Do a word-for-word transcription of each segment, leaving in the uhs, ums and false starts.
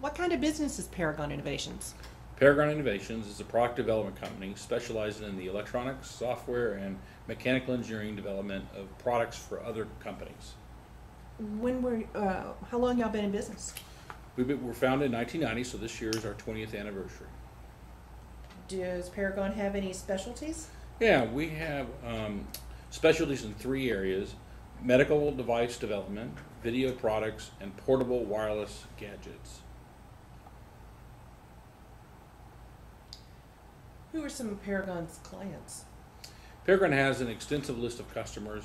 What kind of business is Paragon Innovations? Paragon Innovations is a product development company specializing in the electronics, software, and mechanical engineering development of products for other companies. When were, uh, how long y'all been in business? We were founded in nineteen ninety, so this year is our twentieth anniversary. Does Paragon have any specialties? Yeah, we have um, specialties in three areas: medical device development, video products, and portable wireless gadgets. Who are some of Paragon's clients? Paragon has an extensive list of customers,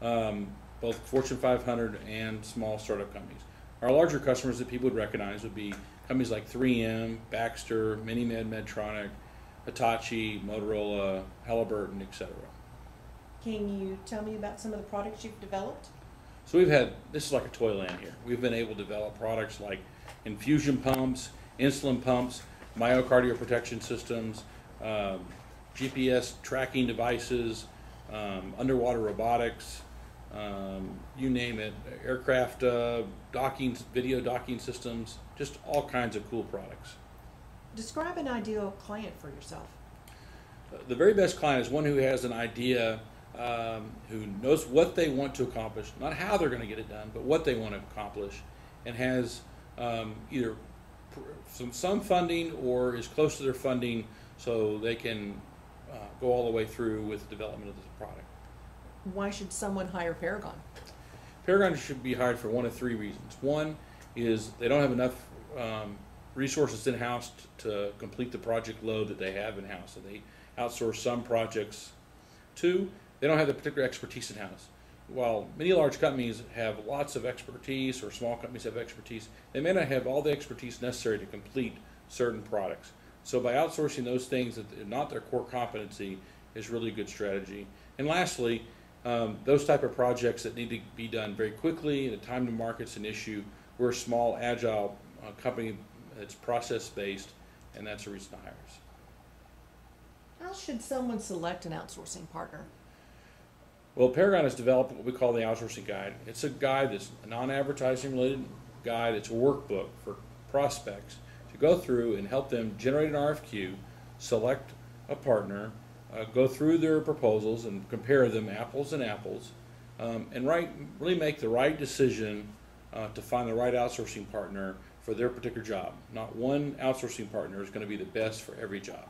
um, both Fortune five hundred and small startup companies. Our larger customers that people would recognize would be companies like three M, Baxter, MiniMed, Medtronic, Hitachi, Motorola, Halliburton, et cetera. Can you tell me about some of the products you've developed? So we've had, this is like a toy land here. We've been able to develop products like infusion pumps, insulin pumps, myocardial protection systems, um, G P S tracking devices, um, underwater robotics, um, you name it, aircraft uh, docking, video docking systems, just all kinds of cool products. Describe an ideal client for yourself. The very best client is one who has an idea, um, who knows what they want to accomplish, not how they're going to get it done, but what they want to accomplish, and has um, either some, some funding or is close to their funding so they can uh, go all the way through with development of the product. Why should someone hire Paragon? Paragon should be hired for one of three reasons. One is they don't have enough um, resources in-house to complete the project load that they have in-house, so they outsource some projects. Two, they don't have the particular expertise in-house. While many large companies have lots of expertise, or small companies have expertise, they may not have all the expertise necessary to complete certain products. So by outsourcing those things that are not their core competency is really a good strategy. And lastly, um, those type of projects that need to be done very quickly, and the time to market's an issue. We're a small, agile uh, company. It's process-based, and that's the reason to hire us. How should someone select an outsourcing partner? Well, Paragon has developed what we call the outsourcing guide. It's a guide that's a non-advertising related guide. It's a workbook for prospects to go through and help them generate an R F Q, select a partner, uh, go through their proposals and compare them apples and apples, um, and right, really make the right decision uh, to find the right outsourcing partner for their particular job. Not one outsourcing partner is going to be the best for every job.